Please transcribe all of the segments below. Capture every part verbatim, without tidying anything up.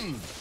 Unstoppable.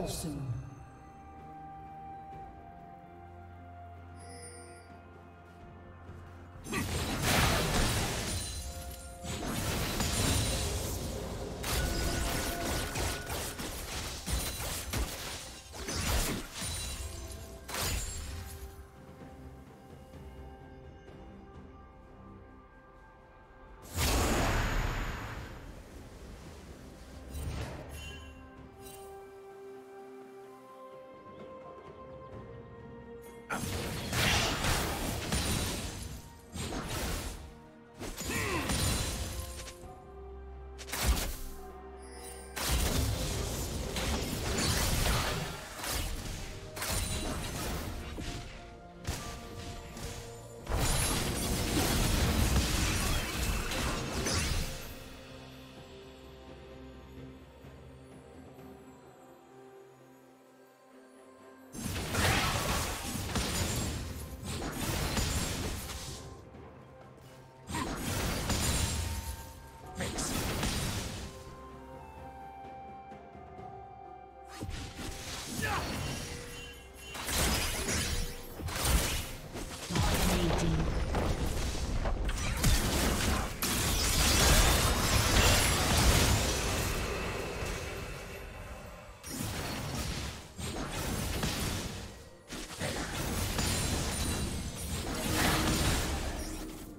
fall soon.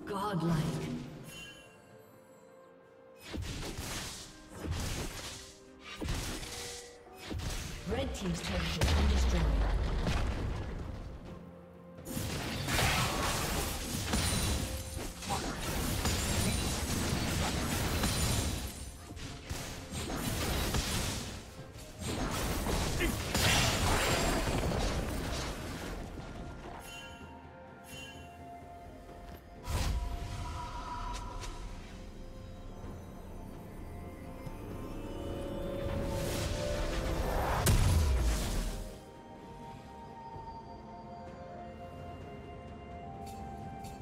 Godlike. Red team's turret has been destroyed.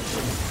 Thank you.